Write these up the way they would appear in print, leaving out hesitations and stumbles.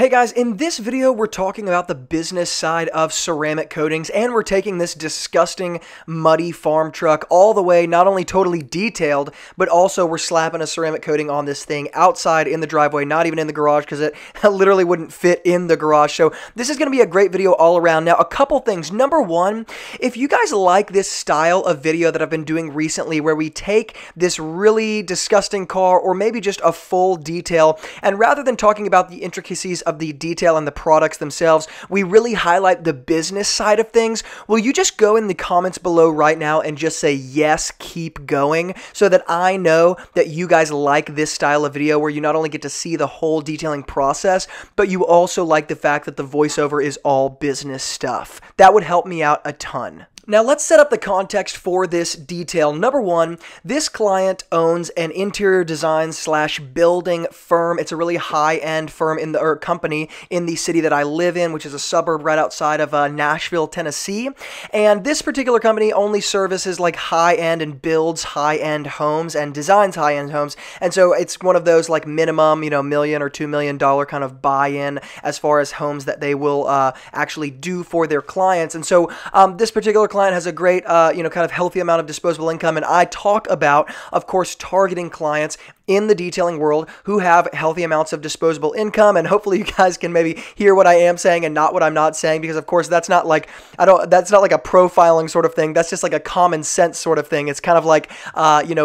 Hey guys, in this video we're talking about the business side of ceramic coatings, and we're taking this disgusting muddy farm truck all the way, not only totally detailed, but also we're slapping a ceramic coating on this thing outside in the driveway, not even in the garage, because it literally wouldn't fit in the garage. So this is going to be a great video all around. Now, a couple things. Number one, if you guys like this style of video that I've been doing recently where we take this really disgusting car or maybe just a full detail, and rather than talking about the intricacies of the detail and the products themselves, we really highlight the business side of things. Will you just go in the comments below right now and just say, yes, keep going, so that I know that you guys like this style of video where you not only get to see the whole detailing process, but you also like the fact that the voiceover is all business stuff. That would help me out a ton. Now let's set up the context for this detail. Number one, this client owns an interior design / building firm. It's a really high-end firm in the company in the city that I live in, which is a suburb right outside of Nashville, Tennessee. And this particular company only services like high-end and builds high-end homes and designs high-end homes. And so it's one of those like minimum, million or $2 million kind of buy-in as far as homes that they will actually do for their clients. And so this particular client has a great, kind of healthy amount of disposable income, and I talk about, of course, targeting clients in the detailing world who have healthy amounts of disposable income, and hopefully you guys can maybe hear what I am saying and not what I'm not saying, because of course that's not like a profiling sort of thing. That's just like a common sense sort of thing. It's kind of like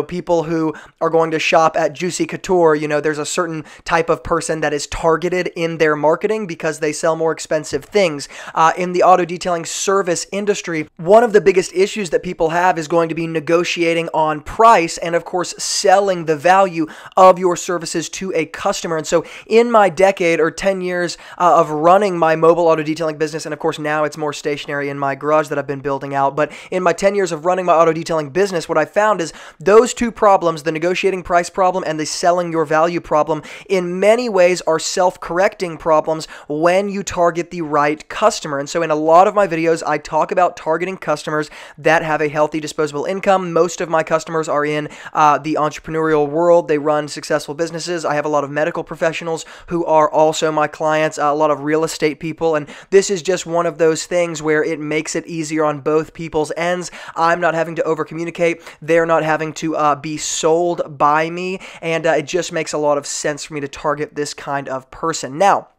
people who are going to shop at Juicy Couture. There's a certain type of person that is targeted in their marketing because they sell more expensive things. In the auto detailing service industry, one of the biggest issues that people have is going to be negotiating on price and of course selling the value of your services to a customer. And so in my decade or 10 years of running my mobile auto detailing business, and of course now it's more stationary in my garage that I've been building out, but in my 10 years of running my auto detailing business, what I found is those two problems, the negotiating price problem and the selling your value problem, in many ways are self-correcting problems when you target the right customer. And so in a lot of my videos, I talk about targeting customers that have a healthy disposable income. Most of my customers are in the entrepreneurial world. They run successful businesses. I have a lot of medical professionals who are also my clients, a lot of real estate people, and this is just one of those things where it makes it easier on both people's ends. I'm not having to over-communicate. They're not having to be sold by me, and it just makes a lot of sense for me to target this kind of person. Now,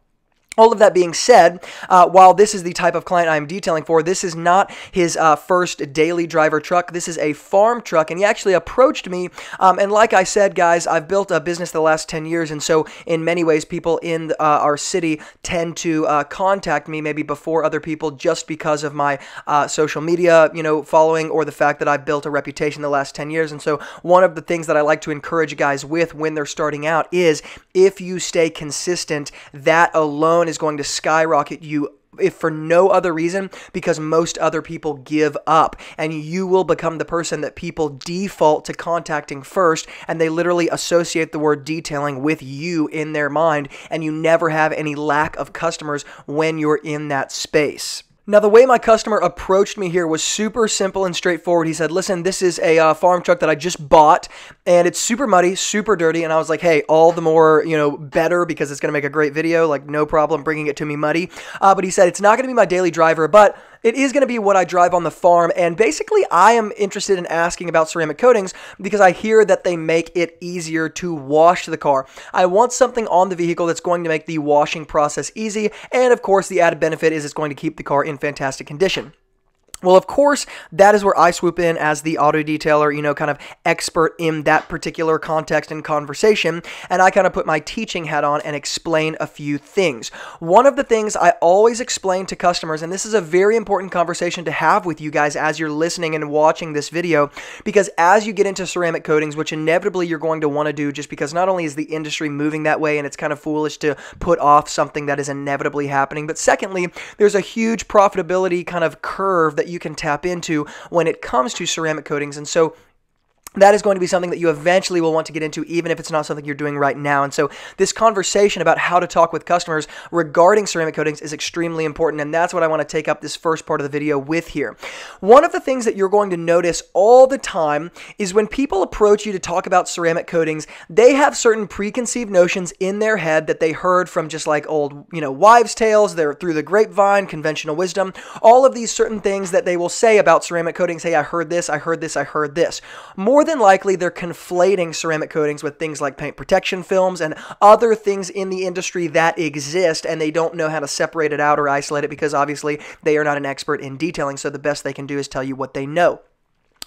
all of that being said, while this is the type of client I'm detailing for, this is not his first daily driver truck. This is a farm truck, and he actually approached me, and like I said, guys, I've built a business the last 10 years, and so in many ways, people in our city tend to contact me maybe before other people just because of my social media following, or the fact that I've built a reputation the last 10 years, and so one of the things that I like to encourage guys with when they're starting out is if you stay consistent, that alone is going to skyrocket you, if for no other reason, because most other people give up, and you will become the person that people default to contacting first, and they literally associate the word detailing with you in their mind, and you never have any lack of customers when you're in that space. Now, the way my customer approached me here was super simple and straightforward. He said, listen, this is a farm truck that I just bought, and it's super muddy, super dirty, and I was like, hey, all the more, better, because it's going to make a great video, like no problem bringing it to me muddy. But he said, it's not going to be my daily driver, but it is going to be what I drive on the farm, and basically I am interested in asking about ceramic coatings because I hear that they make it easier to wash the car. I want something on the vehicle that's going to make the washing process easy, and of course the added benefit is it's going to keep the car in fantastic condition. Well, of course, that is where I swoop in as the auto detailer, kind of expert in that particular context and conversation, and I kind of put my teaching hat on and explain a few things. One of the things I always explain to customers, and this is a very important conversation to have with you guys as you're listening and watching this video, because as you get into ceramic coatings, which inevitably you're going to want to do, just because not only is the industry moving that way and it's kind of foolish to put off something that is inevitably happening, but secondly, there's a huge profitability kind of curve that you can tap into when it comes to ceramic coatings. And so that is going to be something that you eventually will want to get into, even if it's not something you're doing right now. And so this conversation about how to talk with customers regarding ceramic coatings is extremely important, and that's what I want to take up this first part of the video with here. One of the things that you're going to notice all the time is when people approach you to talk about ceramic coatings, they have certain preconceived notions in their head that they heard from just like old, wives' tales, they're through the grapevine, conventional wisdom, all of these certain things that they will say about ceramic coatings. Hey, I heard this, I heard this, I heard this. More than likely, they're conflating ceramic coatings with things like paint protection films and other things in the industry that exist, and they don't know how to separate it out or isolate it because obviously they are not an expert in detailing, so the best they can do is tell you what they know.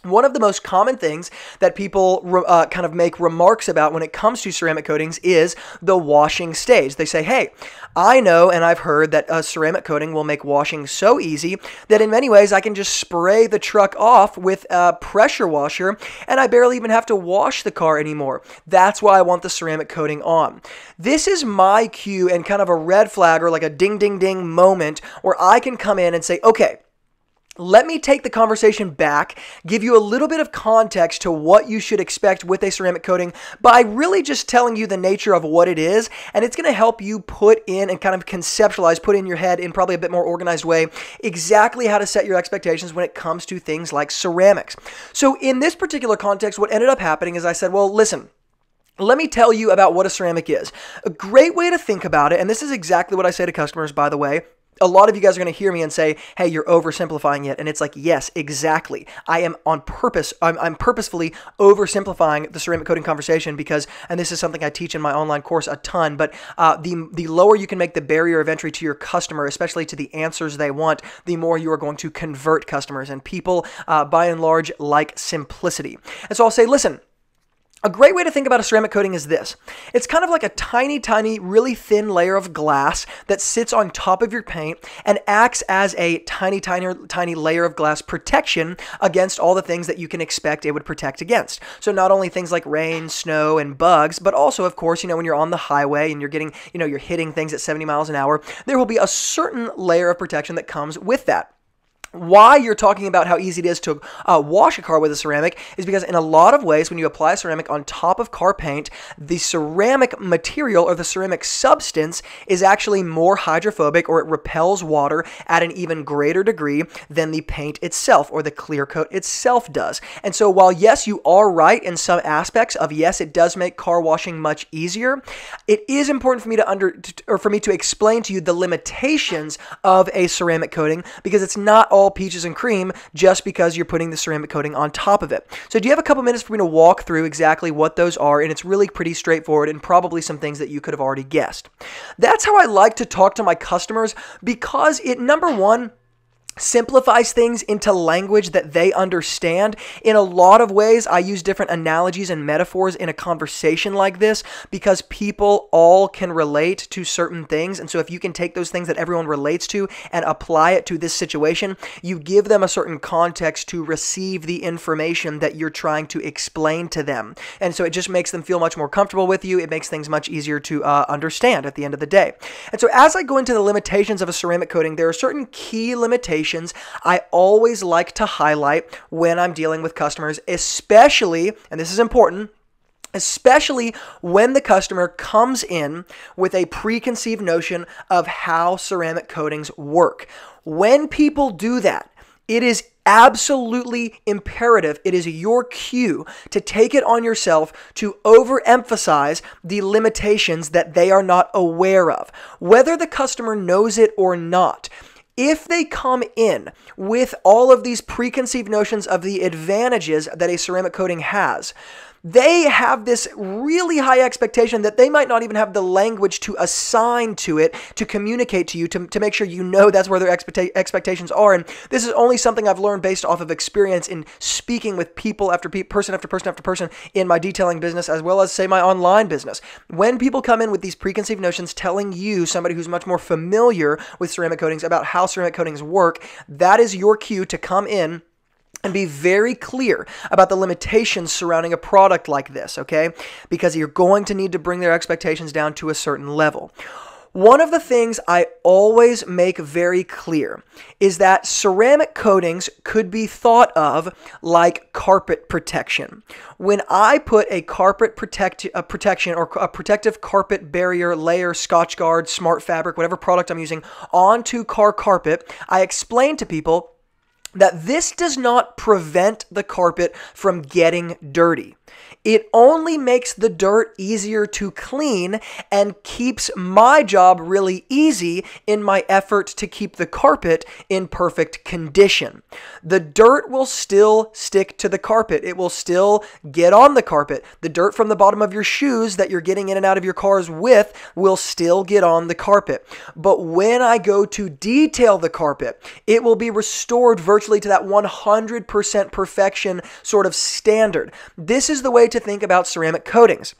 One of the most common things that people kind of make remarks about when it comes to ceramic coatings is the washing stage. They say, hey, I know and I've heard that a ceramic coating will make washing so easy that in many ways I can just spray the truck off with a pressure washer and I barely even have to wash the car anymore. That's why I want the ceramic coating on. This is my cue and kind of a red flag or like a ding, ding, ding moment where I can come in and say, okay, let me take the conversation back, give you a little bit of context to what you should expect with a ceramic coating by really just telling you the nature of what it is, and it's going to help you put in and kind of conceptualize, put in your head in probably a bit more organized way exactly how to set your expectations when it comes to things like ceramics. So in this particular context, what ended up happening is I said, well, listen, let me tell you about what a ceramic is. A great way to think about it, and this is exactly what I say to customers, by the way. A lot of you guys are going to hear me and say, hey, you're oversimplifying it. And it's like, yes, exactly. I am on purpose. I'm purposefully oversimplifying the ceramic coating conversation because, and this is something I teach in my online course a ton, but the lower you can make the barrier of entry to your customer, especially to the answers they want, the more you are going to convert customers. And people, by and large, like simplicity. And so I'll say, listen, a great way to think about a ceramic coating is this. It's kind of like a tiny, tiny, really thin layer of glass that sits on top of your paint and acts as a tiny, tiny, tiny layer of glass protection against all the things that you can expect it would protect against. So not only things like rain, snow, and bugs, but also, of course, when you're on the highway and you're getting, you're hitting things at 70 miles an hour, there will be a certain layer of protection that comes with that. Why you're talking about how easy it is to wash a car with a ceramic is because in a lot of ways when you apply ceramic on top of car paint, the ceramic material or the ceramic substance is actually more hydrophobic, or it repels water at an even greater degree than the paint itself or the clear coat itself does. And so while yes, you are right in some aspects of yes, it does make car washing much easier, it is important for me to explain to you the limitations of a ceramic coating because it's not all peaches and cream just because you're putting the ceramic coating on top of it. So do you have a couple minutes for me to walk through exactly what those are? And it's really pretty straightforward and probably some things that you could have already guessed. That's how I like to talk to my customers because it, number one, simplifies things into language that they understand. In a lot of ways, I use different analogies and metaphors in a conversation like this because people all can relate to certain things. And so if you can take those things that everyone relates to and apply it to this situation, you give them a certain context to receive the information that you're trying to explain to them. And so it just makes them feel much more comfortable with you. It makes things much easier to understand at the end of the day. And so as I go into the limitations of a ceramic coating, there are certain key limitations I always like to highlight when I'm dealing with customers, especially, and this is important, especially when the customer comes in with a preconceived notion of how ceramic coatings work. When people do that, it is absolutely imperative. It is your cue to take it on yourself to overemphasize the limitations that they are not aware of, whether the customer knows it or not. If they come in with all of these preconceived notions of the advantages that a ceramic coating has, they have this really high expectation that they might not even have the language to assign to it, to communicate to you, to make sure that's where their expectations are. And this is only something I've learned based off of experience in speaking with people after person after person after person in my detailing business, as well as, say, my online business. When people come in with these preconceived notions telling you, somebody who's much more familiar with ceramic coatings, about how ceramic coatings work, that is your cue to come in and be very clear about the limitations surrounding a product like this, okay? Because you're going to need to bring their expectations down to a certain level. One of the things I always make very clear is that ceramic coatings could be thought of like carpet protection. When I put a carpet protection or a protective carpet barrier layer, Scotchgard, smart fabric, whatever product I'm using, onto car carpet, I explain to people that this does not prevent the carpet from getting dirty. It only makes the dirt easier to clean and keeps my job really easy in my effort to keep the carpet in perfect condition. The dirt will still stick to the carpet. It will still get on the carpet. The dirt from the bottom of your shoes that you're getting in and out of your cars with will still get on the carpet. But when I go to detail the carpet, it will be restored virtually to that 100% perfection sort of standard. This is the way to think about ceramic coatings.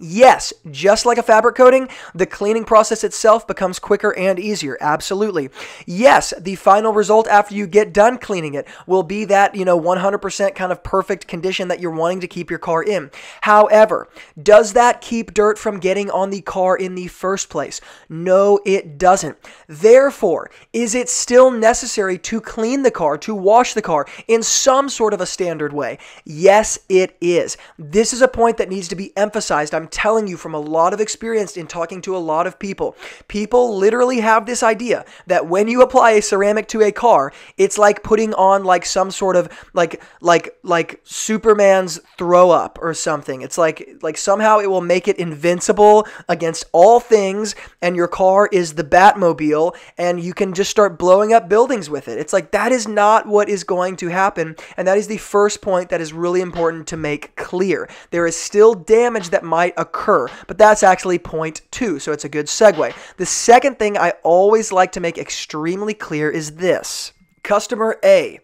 Yes, just like a fabric coating, the cleaning process itself becomes quicker and easier. Absolutely. Yes, the final result after you get done cleaning it will be that, 100% kind of perfect condition that you're wanting to keep your car in. However, does that keep dirt from getting on the car in the first place? No, it doesn't. Therefore, is it still necessary to clean the car, to wash the car in some sort of a standard way? Yes, it is. This is a point that needs to be emphasized. I'm telling you from a lot of experience in talking to a lot of people. People literally have this idea that when you apply a ceramic to a car, it's like putting on some sort of like Superman's throw up or something. It's like somehow it will make it invincible against all things, and your car is the Batmobile and you can just start blowing up buildings with it. It's like that is not what is going to happen, and that is the first point that is really important to make clear. There is still damage that might occur, but that's actually point two, so it's a good segue. The second thing I always like to make extremely clear is this. Customer A,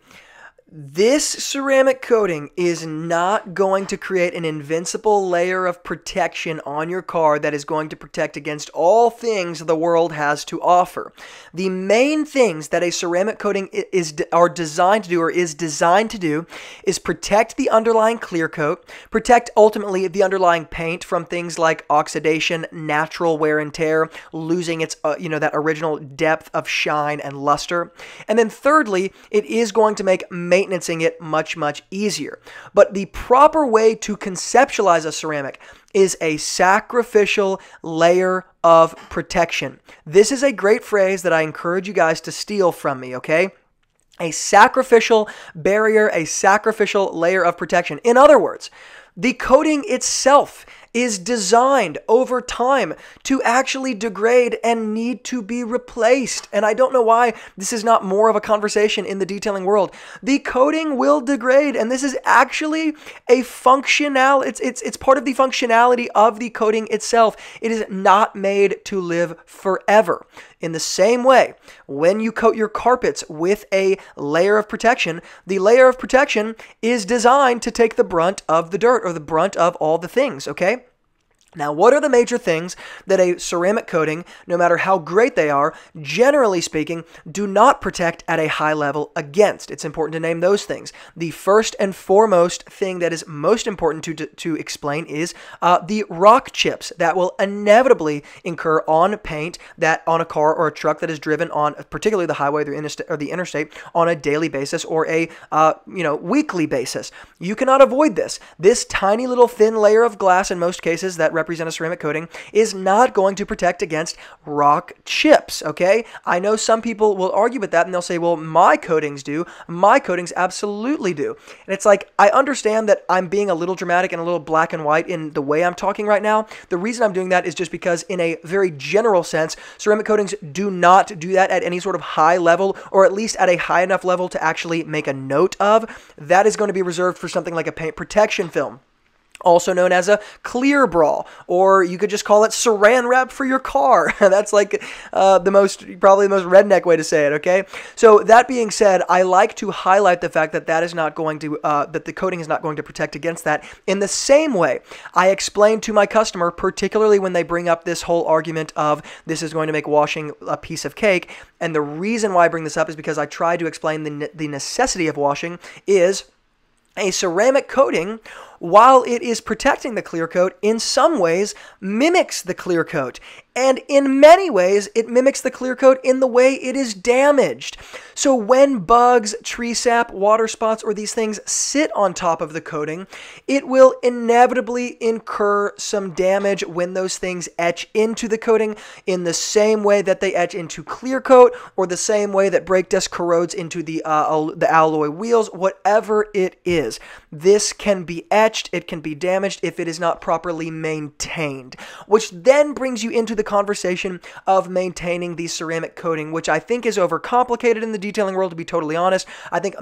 this ceramic coating is not going to create an invincible layer of protection on your car that is going to protect against all things the world has to offer. The main things that a ceramic coating is designed to do is protect the underlying clear coat, protect ultimately the underlying paint from things like oxidation, natural wear and tear, losing its that original depth of shine and luster. And then thirdly, it is going to make maintenancing it much easier. But the proper way to conceptualize a ceramic is a sacrificial layer of protection. This is a great phrase that I encourage you guys to steal from me, okay? A sacrificial barrier, a sacrificial layer of protection. In other words, the coating itself is designed over time to actually degrade and need to be replaced. And I don't know why this is not more of a conversation in the detailing world. The coating will degrade, and this is actually a functionality. It's part of the functionality of the coating itself. It is not made to live forever. In the same way, when you coat your carpets with a layer of protection, the layer of protection is designed to take the brunt of the dirt or the brunt of all the things, okay? Now, what are the major things that a ceramic coating, no matter how great they are, generally speaking, do not protect at a high level against? It's important to name those things. The first and foremost thing that is most important to explain is the rock chips that will inevitably incur on paint that on a car or a truck that is driven on, particularly the highway or the interstate, on a daily basis or a weekly basis. You cannot avoid this. This tiny little thin layer of glass in most cases that represent a ceramic coating is not going to protect against rock chips, okay? I know some people will argue with that and they'll say, well, my coatings do. My coatings absolutely do. And it's like, I understand that I'm being a little dramatic and a little black and white in the way I'm talking right now. The reason I'm doing that is just because in a very general sense, ceramic coatings do not do that at any sort of high level, or at least at a high enough level to actually make a note of. That is going to be reserved for something like a paint protection film, also known as a clear brawl, or you could just call it saran wrap for your car. That's like probably the most redneck way to say it, okay? So that being said, I like to highlight the fact that is not going to, that the coating is not going to protect against that. In the same way, I explain to my customer, particularly when they bring up this whole argument of this is going to make washing a piece of cake, and the reason why I bring this up is because I try to explain the necessity of washing is a ceramic coating, while it is protecting the clear coat, in some ways mimics the clear coat. And in many ways, it mimics the clear coat in the way it is damaged. So when bugs, tree sap, water spots, or these things sit on top of the coating, it will inevitably incur some damage when those things etch into the coating in the same way that they etch into clear coat or the same way that brake dust corrodes into the alloy wheels, whatever it is. This can be etched, it can be damaged if it is not properly maintained, which then brings you into the conversation of maintaining the ceramic coating, which I think is overcomplicated in the detailing world, to be totally honest. I think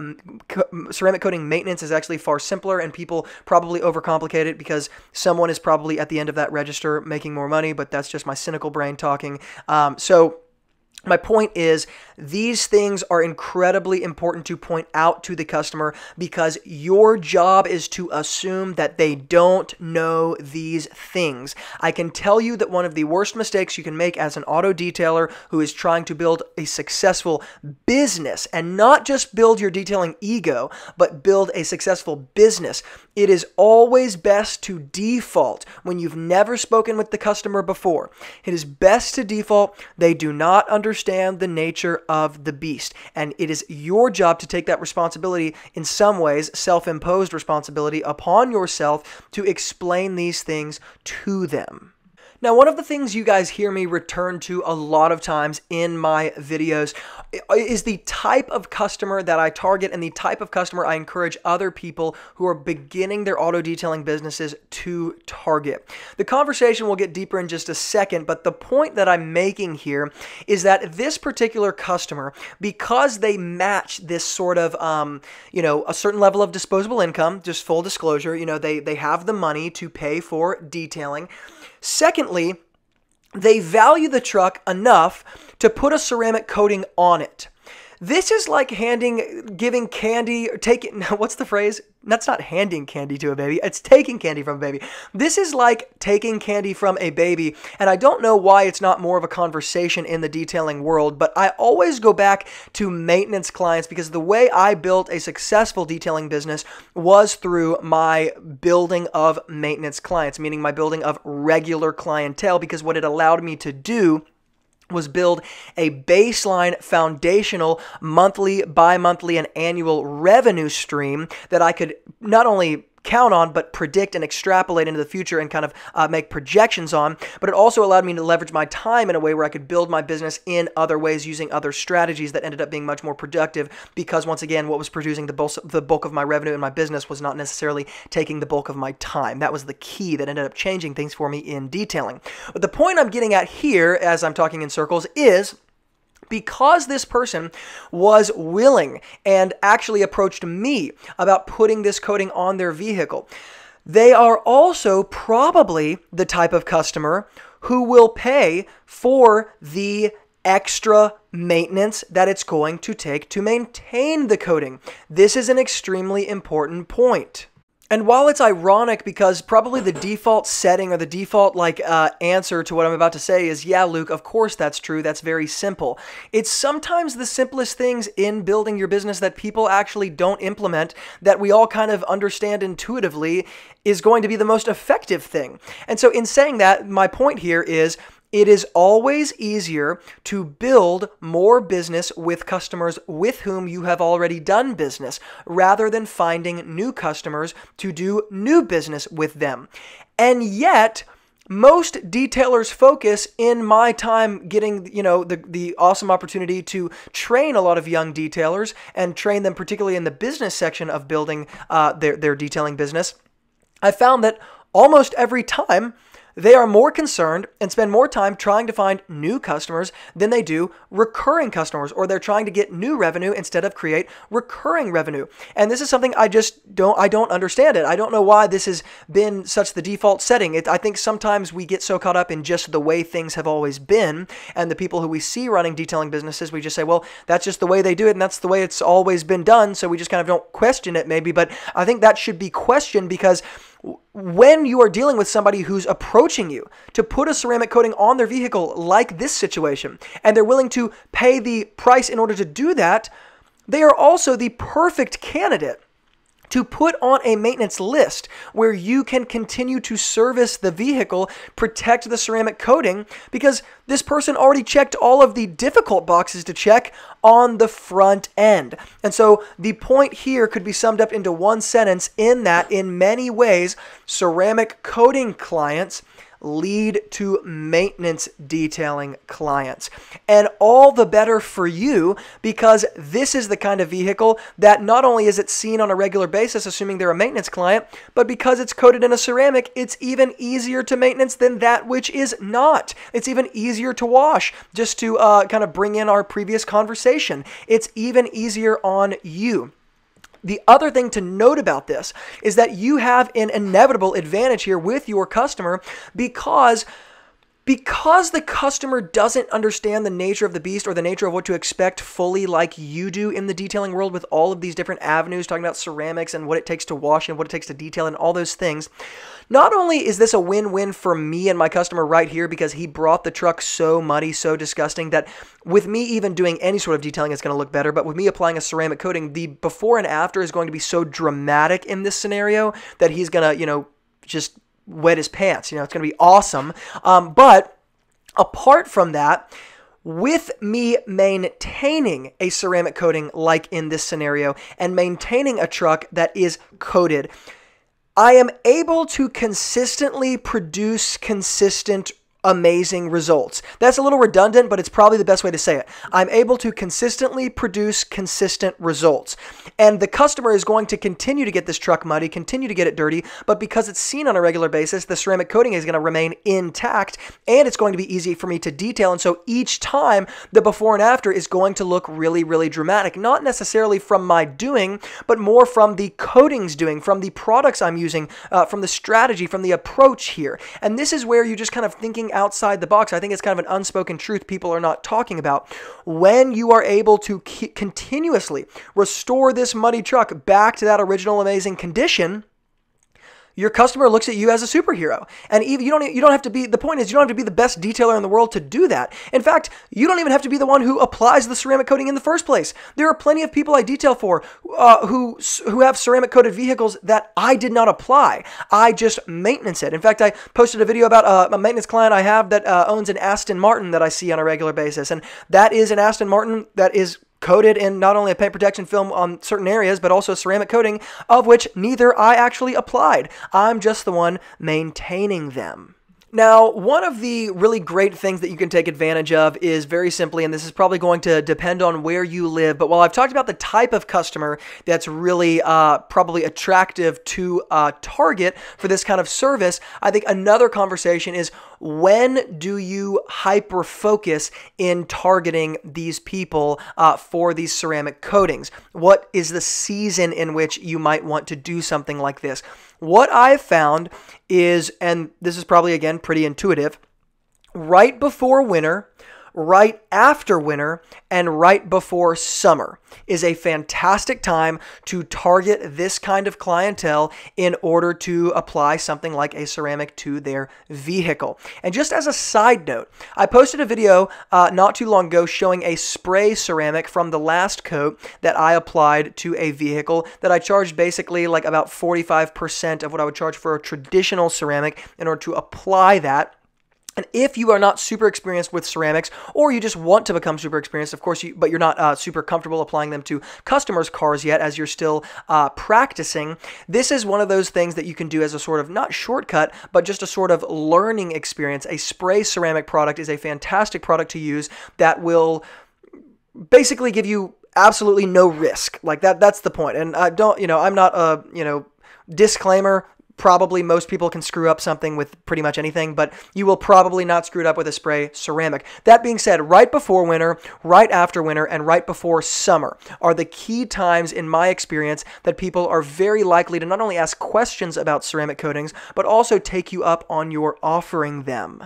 ceramic coating maintenance is actually far simpler, and people probably overcomplicate it because someone is probably at the end of that register making more money, but that's just my cynical brain talking. So my point is, these things are incredibly important to point out to the customer, because your job is to assume that they don't know these things. I can tell you that one of the worst mistakes you can make as an auto detailer who is trying to build a successful business, and not just build your detailing ego, but build a successful business, it is always best to default when you've never spoken with the customer before. It is best to default. They do not understand the nature of the beast, and it is your job to take that responsibility, in some ways self-imposed responsibility, upon yourself to explain these things to them. Now, one of the things you guys hear me return to a lot of times in my videos is the type of customer that I target and the type of customer I encourage other people who are beginning their auto detailing businesses to target. The conversation will get deeper in just a second, but the point that I'm making here is that this particular customer, because they match this sort of, you know, a certain level of disposable income, just full disclosure, you know, they have the money to pay for detailing. Secondly, they value the truck enough to put a ceramic coating on it. This is like giving candy, or taking, what's the phrase? That's not handing candy to a baby, it's taking candy from a baby. This is like taking candy from a baby, and I don't know why it's not more of a conversation in the detailing world, but I always go back to maintenance clients, because the way I built a successful detailing business was through my building of maintenance clients, meaning my building of regular clientele, because what it allowed me to do was build a baseline, foundational, monthly, bi-monthly, and annual revenue stream that I could not only count on, but predict and extrapolate into the future and kind of make projections on. But it also allowed me to leverage my time in a way where I could build my business in other ways using other strategies that ended up being much more productive, because once again, what was producing the bulk of my revenue in my business was not necessarily taking the bulk of my time. That was the key that ended up changing things for me in detailing. But the point I'm getting at here, as I'm talking in circles, is because this person was willing and actually approached me about putting this coating on their vehicle, they are also probably the type of customer who will pay for the extra maintenance that it's going to take to maintain the coating. This is an extremely important point. And while it's ironic, because probably the default setting or the default answer to what I'm about to say is, yeah, Luke, of course that's true, that's very simple. It's sometimes the simplest things in building your business that people actually don't implement, that we all kind of understand intuitively, is going to be the most effective thing. And so in saying that, my point here is, it is always easier to build more business with customers with whom you have already done business, rather than finding new customers to do new business with them. And yet, most detailers focus, in my time getting, you know, the awesome opportunity to train a lot of young detailers and train them particularly in the business section of building their detailing business, I found that almost every time, they are more concerned and spend more time trying to find new customers than they do recurring customers, or they're trying to get new revenue instead of create recurring revenue. And this is something I just don't understand it. I don't know why this has been such the default setting. I think sometimes we get so caught up in just the way things have always been, and the people who we see running detailing businesses, we just say, well, that's just the way they do it, and that's the way it's always been done, so we just kind of don't question it maybe. But I think that should be questioned, because when you are dealing with somebody who's approaching you to put a ceramic coating on their vehicle, like this situation, and they're willing to pay the price in order to do that, they are also the perfect candidate to put on a maintenance list where you can continue to service the vehicle, protect the ceramic coating, because this person already checked all of the difficult boxes to check on the front end. And so the point here could be summed up into one sentence in that, in many ways, ceramic coating clients lead to maintenance detailing clients. And all the better for you, because this is the kind of vehicle that not only is it seen on a regular basis, assuming they're a maintenance client, but because it's coated in a ceramic, it's even easier to maintenance than that which is not. It's even easier to wash, just to kind of bring in our previous conversation. It's even easier on you. The other thing to note about this is that you have an inevitable advantage here with your customer, because the customer doesn't understand the nature of the beast or the nature of what to expect fully like you do in the detailing world with all of these different avenues, talking about ceramics and what it takes to wash and what it takes to detail and all those things. Not only is this a win-win for me and my customer right here, because he brought the truck so muddy, so disgusting, that with me even doing any sort of detailing, it's going to look better. But with me applying a ceramic coating, the before and after is going to be so dramatic in this scenario that he's going to, you know, just wet his pants. You know, it's going to be awesome. But apart from that, with me maintaining a ceramic coating like in this scenario and maintaining a truck that is coated, I am able to consistently produce consistent, amazing results. That's a little redundant, but it's probably the best way to say it. I'm able to consistently produce consistent results. And the customer is going to continue to get this truck muddy, continue to get it dirty, but because it's seen on a regular basis, the ceramic coating is going to remain intact, and it's going to be easy for me to detail. And so each time, the before and after is going to look really, really dramatic, not necessarily from my doing, but more from the coatings doing, from the products I'm using, from the strategy, from the approach here. And this is where you just kind of thinking outside the box. I think it's kind of an unspoken truth people are not talking about. When you are able to continuously restore this muddy truck back to that original amazing condition, your customer looks at you as a superhero. And even you don't have to be, the point is you don't have to be the best detailer in the world to do that. In fact, you don't even have to be the one who applies the ceramic coating in the first place. There are plenty of people I detail for who have ceramic coated vehicles that I did not apply. I just maintenance it. In fact, I posted a video about a maintenance client I have that owns an Aston Martin that I see on a regular basis. And that is an Aston Martin that is coated in not only a paint protection film on certain areas, but also a ceramic coating, of which neither I actually applied. I'm just the one maintaining them. Now, one of the really great things that you can take advantage of is very simply, and this is probably going to depend on where you live, but while I've talked about the type of customer that's really probably attractive to target for this kind of service, I think another conversation is, when do you hyper-focus in targeting these people for these ceramic coatings? What is the season in which you might want to do something like this? What I've found is, and this is probably, again, pretty intuitive, right before winter, right after winter, and right before summer is a fantastic time to target this kind of clientele in order to apply something like a ceramic to their vehicle. And just as a side note, I posted a video not too long ago showing a spray ceramic from the last coat that I applied to a vehicle that I charged basically like about 45% of what I would charge for a traditional ceramic in order to apply that. And if you are not super experienced with ceramics, or you just want to become super experienced, of course, but you're not super comfortable applying them to customers' cars yet, as you're still practicing, this is one of those things that you can do as a sort of, not shortcut, but just a sort of learning experience. A spray ceramic product is a fantastic product to use that will basically give you absolutely no risk. Like that's the point. And I don't, you know, I'm not a, you know, disclaimer, probably most people can screw up something with pretty much anything, but you will probably not screw it up with a spray ceramic. That being said, right before winter, right after winter, and right before summer are the key times in my experience that people are very likely to not only ask questions about ceramic coatings, but also take you up on your offering them.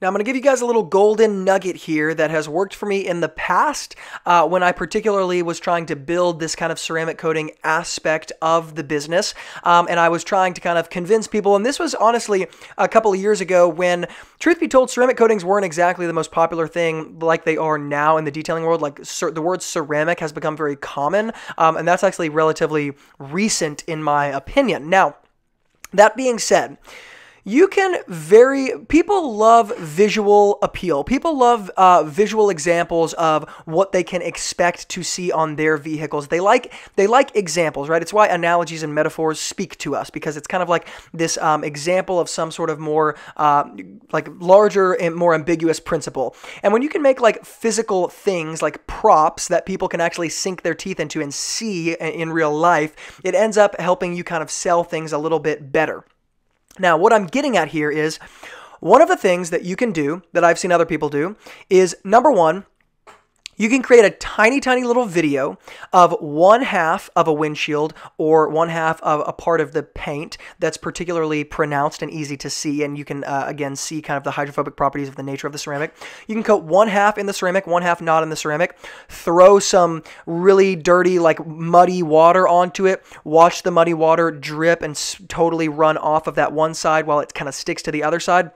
Now I'm going to give you guys a little golden nugget here that has worked for me in the past when I particularly was trying to build this kind of ceramic coating aspect of the business, and I was trying to kind of convince people, and this was honestly a couple of years ago when, truth be told, ceramic coatings weren't exactly the most popular thing like they are now in the detailing world. Like the word ceramic has become very common, and that's actually relatively recent in my opinion. Now, that being said, people love visual appeal. People love visual examples of what they can expect to see on their vehicles. They like examples, right? It's why analogies and metaphors speak to us, because it's kind of like this example of some sort of more like larger and more ambiguous principle. And when you can make like physical things like props that people can actually sink their teeth into and see in real life, it ends up helping you kind of sell things a little bit better. Now, what I'm getting at here is one of the things that you can do that I've seen other people do is, number one, you can create a tiny, tiny little video of one half of a windshield or one half of a part of the paint that's particularly pronounced and easy to see, and you can, again, see kind of the hydrophobic properties of the nature of the ceramic. You can coat one half in the ceramic, one half not in the ceramic, throw some really dirty, like muddy water onto it, watch the muddy water drip and totally run off of that one side while it kind of sticks to the other side.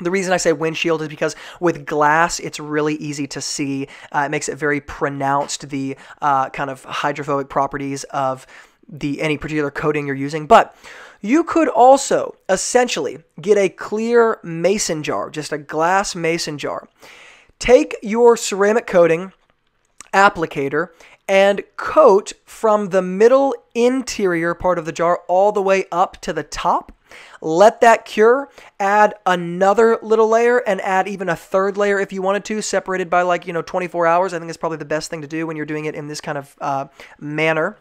The reason I say windshield is because with glass, it's really easy to see. It makes it very pronounced, the kind of hydrophobic properties of any particular coating you're using. But you could also essentially get a clear mason jar, just a glass mason jar. Take your ceramic coating applicator and coat from the middle interior part of the jar all the way up to the top. Let that cure, add another little layer, and add even a third layer if you wanted to, separated by, like, you know, 24 hours. I think it's probably the best thing to do when you're doing it in this kind of manner.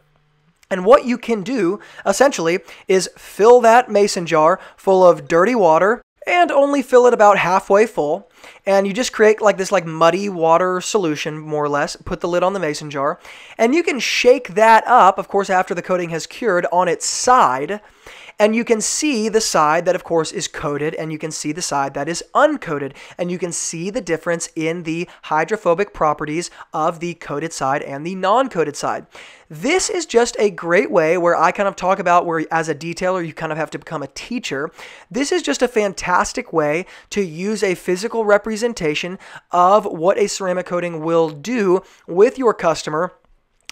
And what you can do, essentially, is fill that mason jar full of dirty water and only fill it about halfway full. And you just create like this like muddy water solution, more or less, put the lid on the mason jar, and you can shake that up, of course, after the coating has cured, on its side. And you can see the side that, of course, is coated, and you can see the side that is uncoated, and you can see the difference in the hydrophobic properties of the coated side and the non-coated side. This is just a great way where I kind of talk about where, as a detailer, you kind of have to become a teacher. This is just a fantastic way to use a physical representation of what a ceramic coating will do with your customer.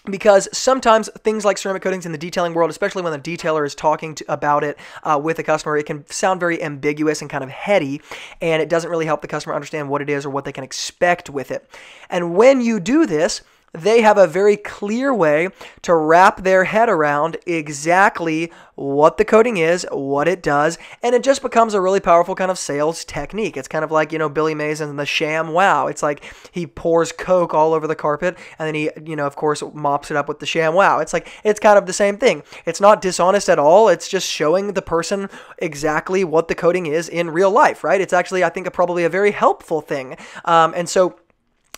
Because sometimes things like ceramic coatings in the detailing world, especially when the detailer is talking about it with a customer, it can sound very ambiguous and kind of heady, and it doesn't really help the customer understand what it is or what they can expect with it. And when you do this, they have a very clear way to wrap their head around exactly what the coating is, what it does, and it just becomes a really powerful kind of sales technique. It's kind of like, you know, Billy Mays and the Sham Wow. It's like he pours Coke all over the carpet, and then he, you know, of course, mops it up with the Sham Wow. It's like, it's kind of the same thing. It's not dishonest at all. It's just showing the person exactly what the coating is in real life, right? It's actually, I think, probably a very helpful thing. And so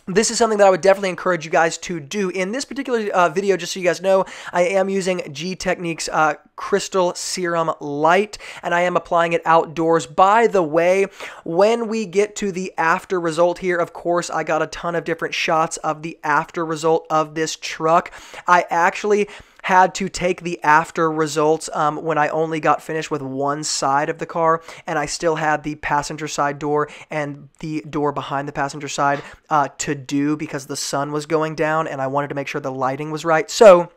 this is something that I would definitely encourage you guys to do. In this particular video, just so you guys know, I am using G-Technique's Crystal Serum Light, and I am applying it outdoors. By the way, when we get to the after result here, of course, I got a ton of different shots of the after result of this truck. I actually had to take the after results when I only got finished with one side of the car, and I still had the passenger side door and the door behind the passenger side to do, because the sun was going down and I wanted to make sure the lighting was right. So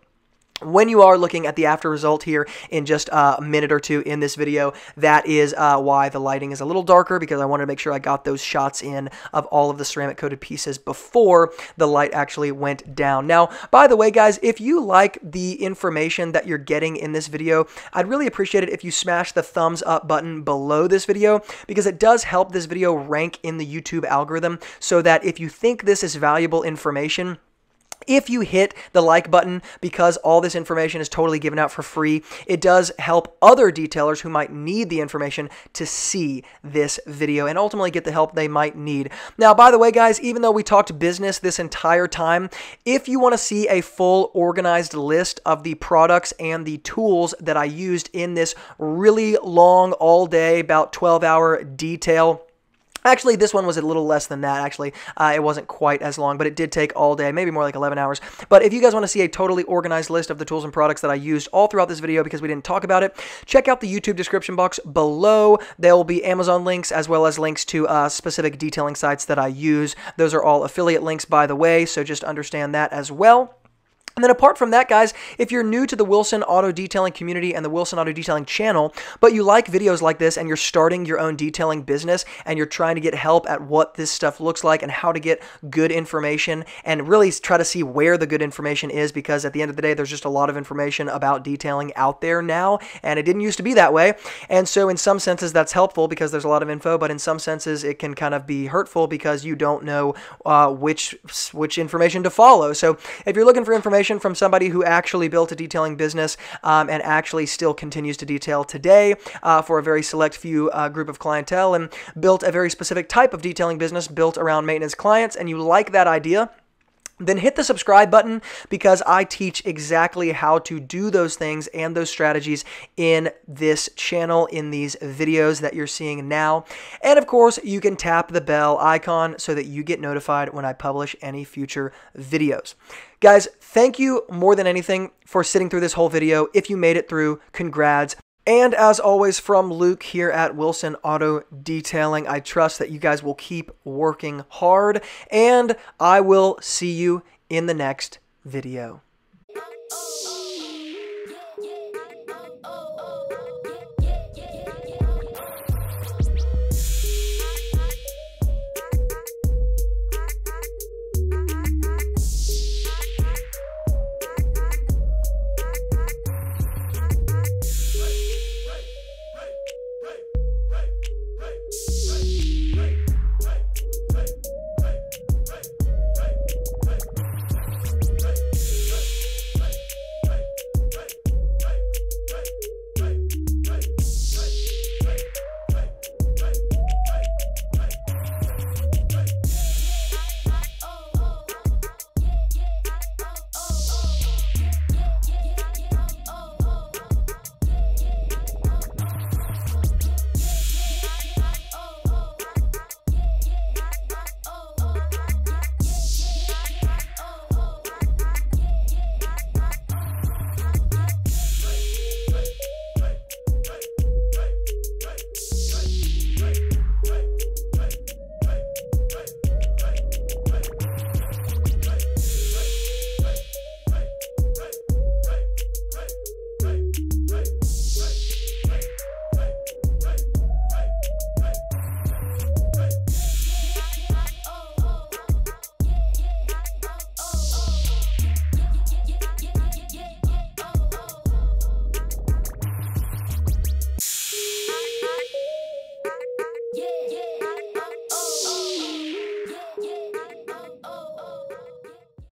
when you are looking at the after result here in just a minute or two in this video, that is why the lighting is a little darker, because I wanted to make sure I got those shots in of all of the ceramic coated pieces before the light actually went down. Now, by the way, guys, if you like the information that you're getting in this video, I'd really appreciate it if you smash the thumbs up button below this video, because it does help this video rank in the YouTube algorithm, so that if you think this is valuable information, if you hit the like button, because all this information is totally given out for free, it does help other detailers who might need the information to see this video and ultimately get the help they might need. Now, by the way, guys, even though we talked business this entire time, if you want to see a full organized list of the products and the tools that I used in this really long, all day, about 12-hour detail, Actually, this one was a little less than that, actually. It wasn't quite as long, but it did take all day, maybe more like 11 hours. But if you guys want to see a totally organized list of the tools and products that I used all throughout this video because we didn't talk about it, check out the YouTube description box below. There will be Amazon links as well as links to specific detailing sites that I use. Those are all affiliate links, by the way, so just understand that as well. And then apart from that, guys, if you're new to the Wilson Auto Detailing community and the Wilson Auto Detailing channel, but you like videos like this and you're starting your own detailing business and you're trying to get help at what this stuff looks like and how to get good information and really try to see where the good information is, because at the end of the day, there's just a lot of information about detailing out there now, and it didn't used to be that way. And so in some senses, that's helpful because there's a lot of info, but in some senses, it can kind of be hurtful because you don't know which information to follow. So if you're looking for information from somebody who actually built a detailing business and actually still continues to detail today for a very select few group of clientele and built a very specific type of detailing business built around maintenance clients, and you like that idea, then hit the subscribe button, because I teach exactly how to do those things and those strategies in this channel, in these videos that you're seeing now. And of course, you can tap the bell icon so that you get notified when I publish any future videos. Guys, thank you more than anything for sitting through this whole video. If you made it through, congrats. And as always, from Luke here at Wilson Auto Detailing, I trust that you guys will keep working hard, and I will see you in the next video.